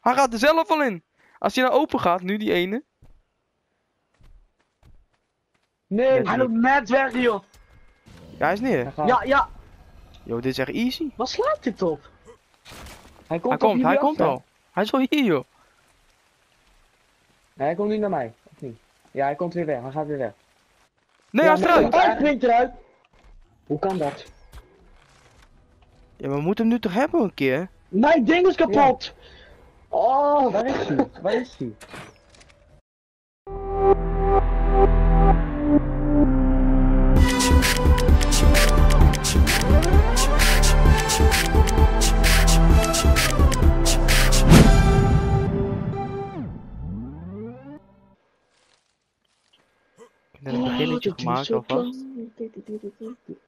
Hij gaat er zelf al in. Als hij nou open gaat, nu die ene. Nee, hij loopt net weg, joh. Ja, hij is neer. Ja, ja. Yo, dit is echt easy. Wat slaat dit op? Hij komt al. Hij is al hier, joh. Nee, hij komt niet naar mij. Of niet? Ja, hij komt weer weg. Hij gaat weer weg. Nee, ja, hij is eruit. Hij springt eruit. Hoe kan dat? Ja, we moeten hem nu toch hebben een keer? Mijn ding is kapot! Ja. Oh, waar is hij? Waar is hij? Ik heb net een beginnetje gemaakt alvast.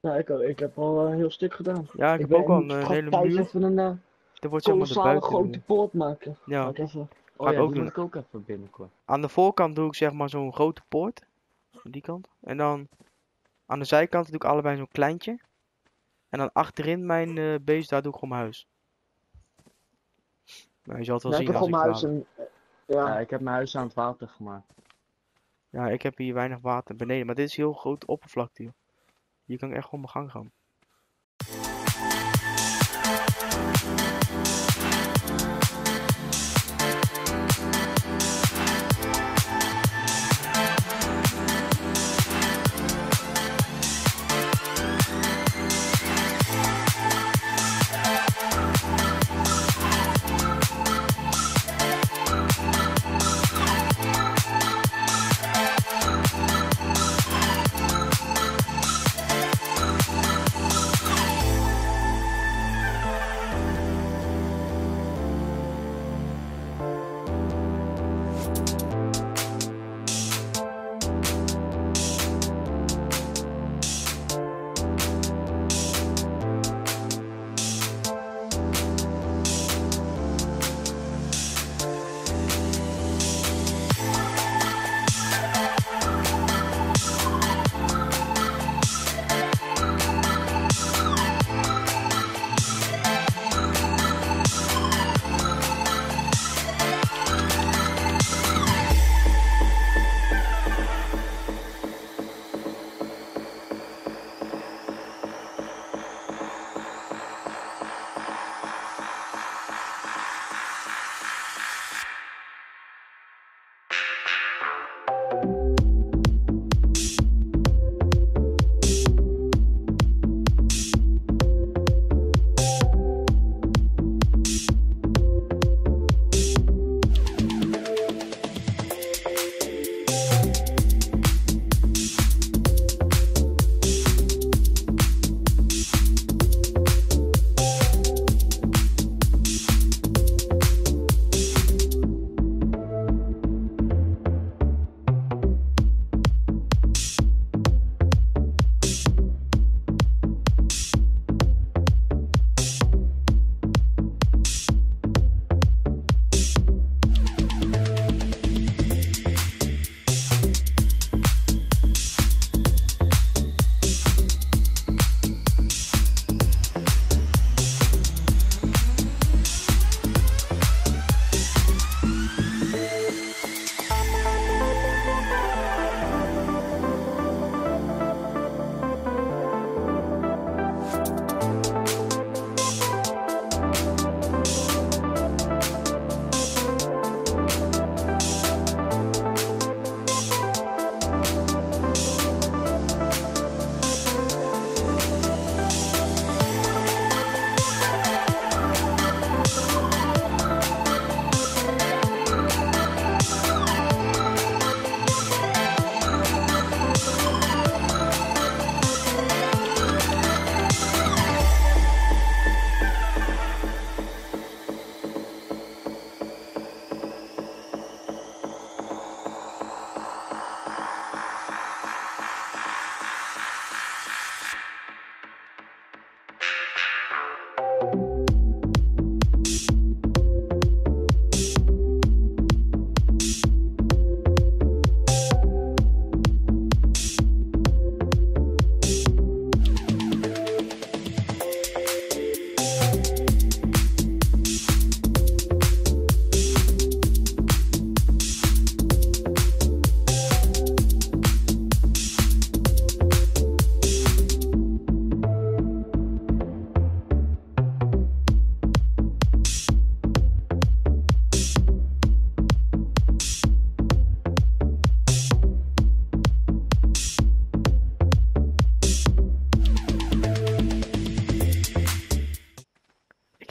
Nou, ik heb al een heel stuk gedaan. Ja, ik heb ook al een hele muur. Er wordt zomaar de buiten. Grote poort maken. Ja. Ga ik ook doen. Ik ook even binnenkort. Aan de voorkant doe ik zeg maar zo'n grote poort. Aan die kant. En dan aan de zijkant doe ik allebei zo'n kleintje. En dan achterin mijn beest, daar doe ik gewoon mijn huis. Nou, je zal het wel zien als ik huis en, ja, ik heb mijn huis aan het water gemaakt. Ja, ik heb hier weinig water beneden. Maar dit is heel groot oppervlakte hier. Hier kan ik echt gewoon mijn gang gaan.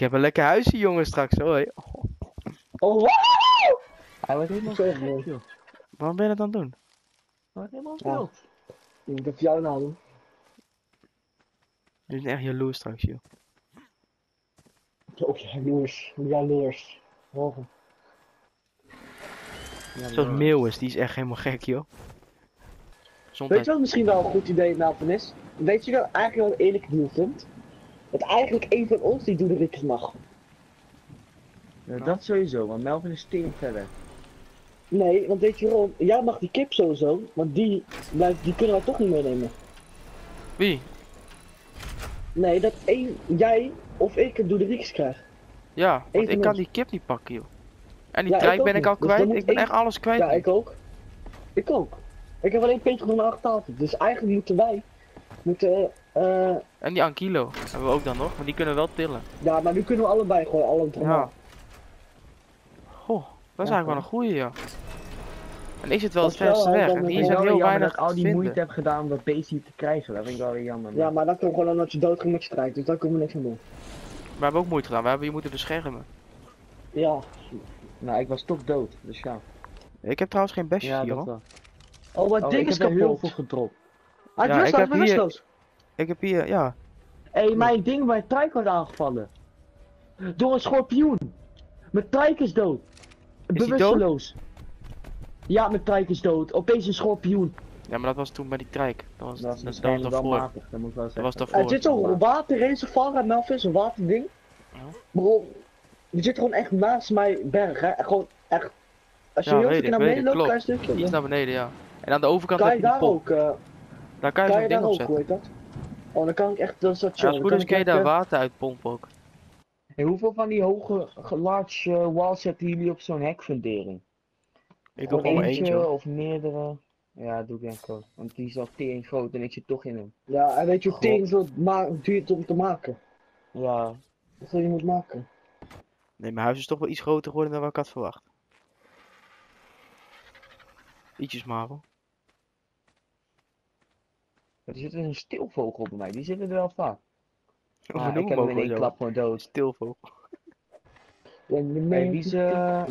heb een lekker huisje, jongen, straks. Hoi. Oh, wow! Hij wordt helemaal stil, joh. Waarom ben je dat aan het doen? Hij wordt helemaal stil. Ik moet dat voor jou nou doen. Je bent echt jaloers straks, joh. Ook jaloers. Jaloers. Morgen. Zoals Meeuwis, die is echt helemaal gek, joh. Weet je wat misschien wel een goed idee, Nathan, is? Weet je wel eigenlijk wel een eerlijk nieuw vindt? Dat eigenlijk een van ons die Doederik mag. Ja, dat sowieso, want Melvin is team verder. Nee, want weet je wel, jij mag die kip sowieso, want die kunnen we toch niet meenemen. Wie? Nee, dat één, jij of ik een Doederik krijg. Ja, want ik kan die kip niet pakken, joh. En die trein ben ik al kwijt, dus ik ben echt alles kwijt. Ja, ik ook. Ik ook. Ik heb alleen Peter van de 8 tafel, dus eigenlijk moeten wij... En die Ankilo hebben we ook dan nog, maar die kunnen we wel tillen. Ja, maar nu kunnen we allebei gewoon alle drie. Ja. Goh, dat is eigenlijk wel een goeie, ja. En is het wel het verste weg, en hier is het heel weinig al die moeite heb gedaan om dat beestje te krijgen, dat vind ik wel weer jammer. Ja, maar dat komt gewoon omdat je doodging met je strijd, dus daar kunnen we niks aan doen. We hebben ook moeite gedaan, we hebben je moeten beschermen. Ja. Nou, ik was toch dood, dus ja. Ik heb trouwens geen bestje hier, hoor. Oh, wat ding is kapot. Ik heb heel veel gedropt. Hij is rustloos, hij is rustloos. Ik heb hier, ja. Hé, mijn ding, mijn trijk wordt aangevallen. Door een schorpioen. Mijn trijk is dood. Bewusteloos. Ja, mijn trijk is dood. Opeens een schorpioen. Ja, maar dat was toen bij die trijk. Dat was wel matig, dat moet ik wel zeggen. Dat was daarvoor. Er zit zo'n waterreservoir aan Melvin, zo'n waterding. Ja. Bro, die zit gewoon echt naast mijn berg, hè. Gewoon echt. Als je heel stukje naar beneden loopt, kan je een stukje. Iets naar beneden, ja. En aan de overkant heb je die pop. Daar kan je zo'n ding op zetten. Oh, dan kan ik echt, dat is dat chill. Ja, goed, kun je daar water uit pompen ook. En hoeveel van die hoge, large walls zetten jullie op zo'n hekfundering? Ik doe gewoon eentje. Of meerdere. Ja, doe ik denk ook. Want die is al tering groot en ik zit toch in hem. Ja, en weet je hoe tering duurt om te maken? Ja. Dat is wat je moet maken. Nee, mijn huis is toch wel iets groter geworden dan wat ik had verwacht. Ietsjes, Marvel. Er zit een stilvogel bij mij, die zitten er wel vaak. Oh, ik heb hem in één klap gewoon dood. Stilvogel. Hey, deze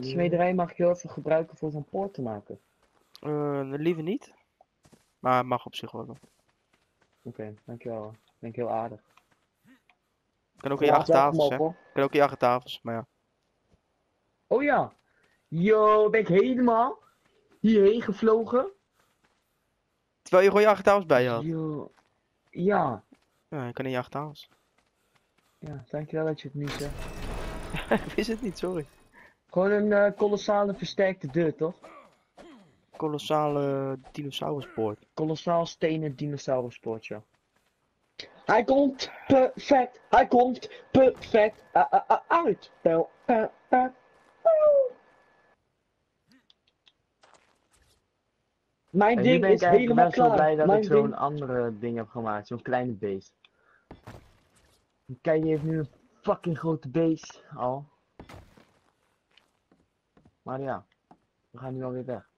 smederij mag je heel even gebruiken voor zo'n poort te maken. Liever niet. Maar mag op zich wel. Oké, dankjewel. Dat vind ik heel aardig. Kan ook in je achter tafels, hè. Kan ook in je achter tafels, maar ja. Oh ja! Yo, ben ik helemaal hierheen gevlogen? Terwijl je gewoon je achterhaals bij je had. Ja. Ja, ik kan in je achterhaals. Ja, dankjewel dat je het niet zegt. Ik wist het niet, sorry. Gewoon een kolossale versterkte deur, toch? Kolossale dinosauruspoort. Kolossaal stenen dinosauruspoort, ja. Hij komt perfect, uit. Mijn ding is helemaal klaar. Ik ben best wel blij dat ik zo'n andere ding heb gemaakt, zo'n kleine beest. Kijk, die heeft nu een fucking grote beest al. Maar ja, we gaan nu alweer weg.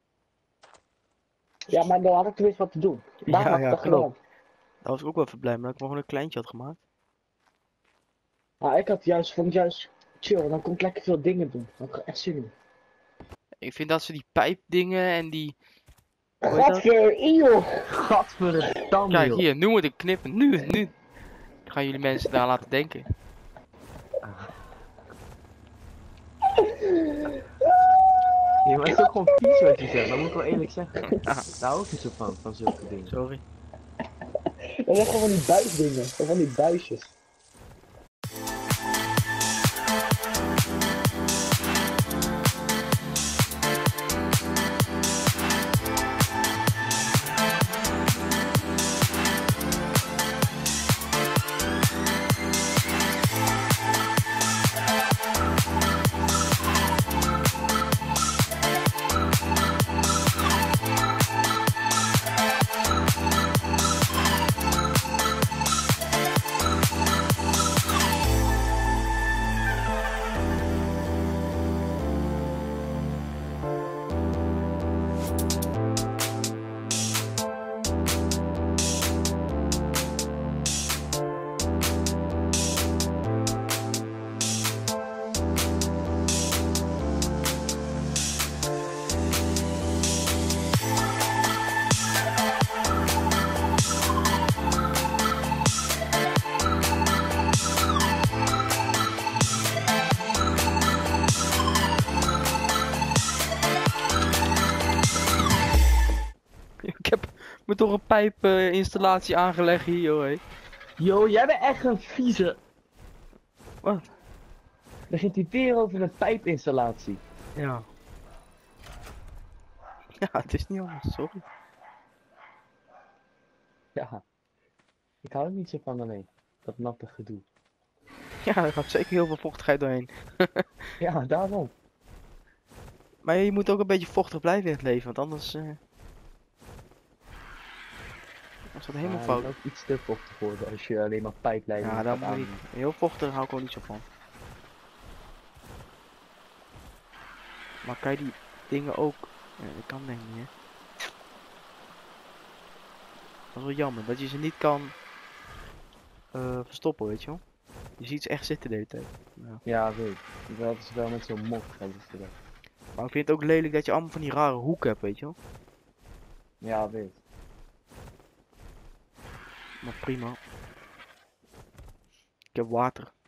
Ja, maar dan had ik tenminste wat te doen. Daar had ik dat gedaan. Daar was ik ook wel blij mee, dat ik nog een kleintje had gemaakt. Maar ik had juist, vond juist chill, dan kon ik lekker veel dingen doen. Dat kan echt zin in. Ik vind dat ze die pijpdingen en die... Gadverdamme. Kijk hier, nu moet ik knippen, nu. Dan gaan jullie mensen daar laten denken. Ja, maar het is ook gewoon vies wat je zegt, dat moet ik wel eerlijk zeggen. Daar hou ik niet zo van zulke dingen. Sorry. Dat zijn gewoon van die buisdingen, van die buisjes. door een pijpinstallatie aangelegd hier, joh. Hey. Yo, jij bent echt een vieze. Wat? Begint hij weer over een pijpinstallatie. Ja. Ja, het is niet anders, sorry. Ja. Ik hou er niet zo van alleen. Dat natte gedoe. Ja, er gaat zeker heel veel vochtigheid doorheen. Ja, daarom. Maar je moet ook een beetje vochtig blijven in het leven, want anders... Als dat helemaal fout. Het is ook iets te vochtig worden als je alleen maar pijpleidingen hebt. Ja, dat moet niet. Heel vochtig hou ik ook niet zo van. Maar kan je die dingen ook... Ja, dat kan denk ik niet, hè. Dat is wel jammer, dat je ze niet kan... verstoppen, weet je wel. Je ziet ze echt zitten de hele tijd. Ja, ja weet ik. Dat is wel met zo'n mok. Maar ik vind het ook lelijk dat je allemaal van die rare hoeken hebt, weet je wel. Ja, weet ik. Maar prima. Ik heb water.